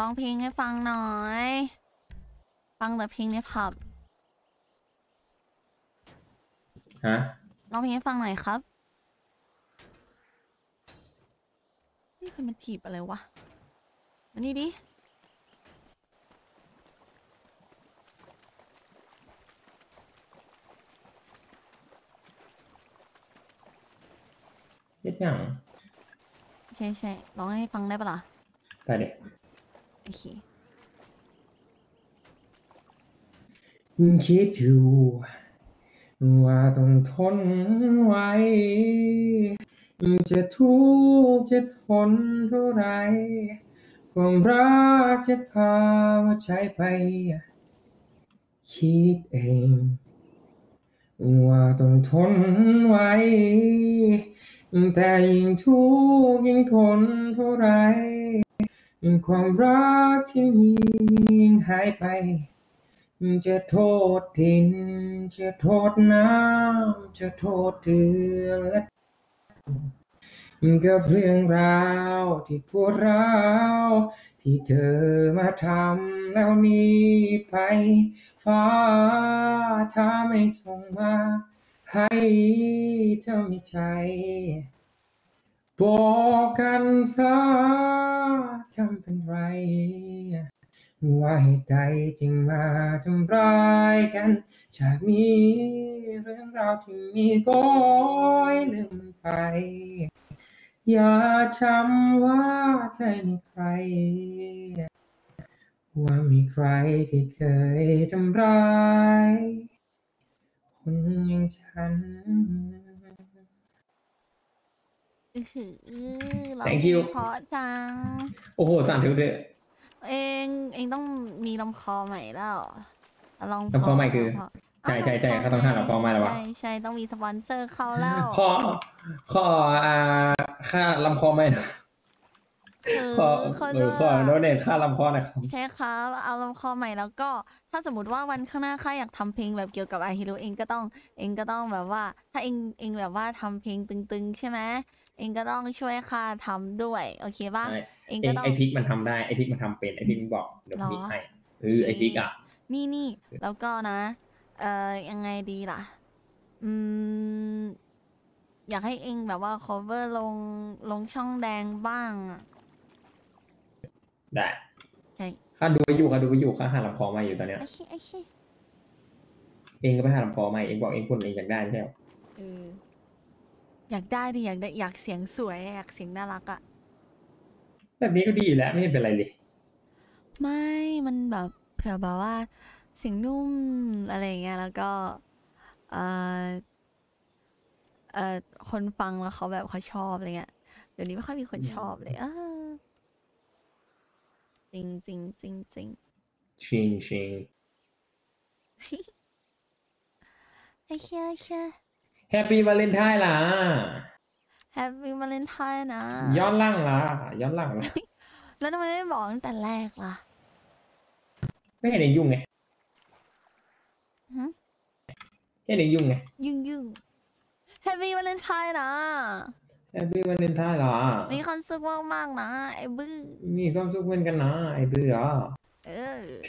ร้องเพลงให้ฟังหน่อยฟังแต่เพลงในผับฮะร้องเพลงให้ฟังหน่อยครับนี่ใครมันถีบอะไรวะมานี่ดิเย็ดยังใช่ใช่ร้องให้ฟังได้ปะล่ะได้เลยโอเคคิดอยู่ว่าต้องทนไว้จะทุกข์จะทนเท่าไรความรักจะพาหัวใจไปคิดเองว่าต้องทนไว้แต่ยิ่งทุกข์ยิ่งทนเท่าไรความรักที่มียิ่งหายไปจะโทษดินจะโทษน้ำจะโทษเดือนกับเรื่องราวที่ปวดร้าวที่เธอมาทำแล้วนี้ไปฟ้าถ้าไม่ส่งมาให้เธอมีใจบอกกันซะจำเป็นไรว่าเหตุใดจึงมาทำร้ายกันฉากนี้เรื่องราวที่มีก็ให้ลืมไปอย่าจำว่าเคยมีใครว่ามีใครที่เคยทำร้ายคนอย่างฉัน Thank you เพราะจังโอ้โหสั่นถึงเด้อเองต้องมีลำคอใหม่แล้วลองลำคอใหม่คือใช่ใช่ใช่เขาต้องห้าลำคอใหม่แล้ววะใช่ใช่ต้องมีสปอนเซอร์เขาแล้วขอค่าลำคอใหม่นะขอโดเนทค่าลำคอหน่อยครับใช่ครับเอาลำคอใหม่แล้วก็ถ้าสมมติว่าวันข้างหน้าข้าอยากทำเพลงแบบเกี่ยวกับอาฮิโร่เองก็ต้องแบบว่าถ้าเองแบบว่าทำเพลงตึงๆใช่ไหมเองก็ต้องช่วยข้าทำด้วยโอเคป่ะเองก็ต้องไอพิกมันทำได้ไอพิกมันทำเป็นไอพิกมันบอกเดี๋ยวพิกให้ไอพิกอ่ะนี่แล้วก็นะยังไงดีล่ะอยากให้เองแบบว่า cover ลงช่องแดงบ้างได้ใช่ข้าดูอยู่ข้าหาลำคอมาอยู่ตอนเนี้ยเองก็ไปหาลำคอมาเองบอกเองพูดเองอยากได้ใช่ไหมอยากได้ดิอยากเสียงสวยอยากเสียงน่ารักอะแบบนี้ก็ดีแล้วไม่เป็นไรเลยไม่มันแบบเผื่อแบบว่าเสียงนุ่มอะไรอย่างเงี้ยแล้วก็คนฟังแล้วเขาแบบเขาชอบอะไรเงี้ยเดี๋ยวนี้ไม่ค่อยมีคนชอบเลยจริงไอ้เชี่ยแฮปปี้วาเลนไทน์ล่ะแฮปปี้วาเลนไทน์นะย้อนหลังล่ะแล้วทำไมไม่บอกตั้งแต่แรกล่ะไม่เห็นเองยุ่งไงเห็นเองยุ่งไงยุ่งแฮปปี้วาเลนไทน์นะแฮปปี้วาเลนไทน์ล่ะมีความสุขมากๆนะไอ้บื้อมีความสุขเหมือนกันนะไอ้บื้อ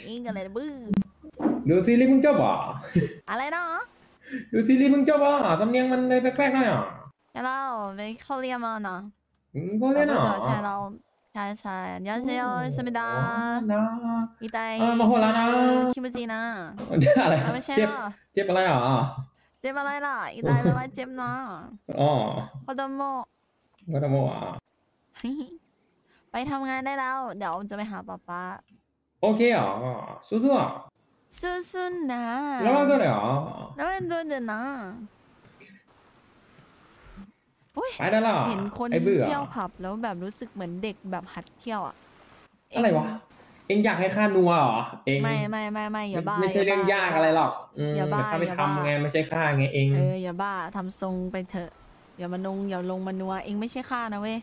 อิงกันเลยบื้อดูซีรีส์มึงเจ้าบ่อะไรนะดูซีรีส์มึงเจ้าบ่สำเนียงมันเลยแปลกๆหน่อยอ่ะเราไปเข้าเรียนมาเนาะใช่เราใช่ยาเซลสมิดาอีไตมาโหรานะคิมจินะอะไรเจ็บอะไรอ่ะเจ็บอะไรล่ะอีไตไม่ว่าเจ็บนะอ๋อโคดโมะไปทำงานได้แล้วเดี๋ยวจะไปหาป๊าโอเคอ่ะสู้ๆนะแล้วมันตัวไหนอ่ะแล้วมันตัวเดินนะเห็นคนเที่ยวผับแล้วแบบรู้สึกเหมือนเด็กแบบหัดเที่ยวอ่ะอะไรวะเอ็งอยากให้ข้านัวเหรอเอ็งไม่อย่าบ้าไม่ใช่เรื่องยากอะไรหรอกอย่าบ้าข้าไม่ทำไงไม่ใช่ข้าไงเอ็งอย่าบ้าทำทรงไปเถอะอย่ามานุงอย่าลงมานัวเอ็งไม่ใช่ข้านะเว้ย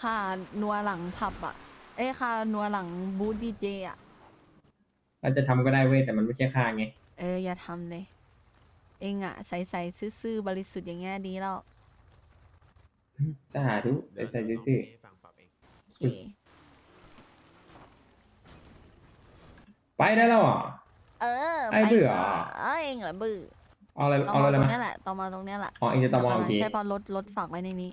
ข้านัวหลังผับอ่ะข้านัวหลังบูธดีเจอ่ะอาจจะทำก็ได้เว้ยแต่มันไม่ใช่ข้าไงอย่าทำเลยเองอ่ะใส่ซื่อบริสุทธิ์อย่างเงี้ยดีแล้วสาธุใส่ซื่อ ไปได้แล้วอ่ะไอ้เบื่อเองเหรอเบื่อเอาอะไรตรงนี้แหละต่อมาตรงนี้แหละอ๋อเองจะต่อมาอีกทีใช่ปอนรถฝากไว้ในนี้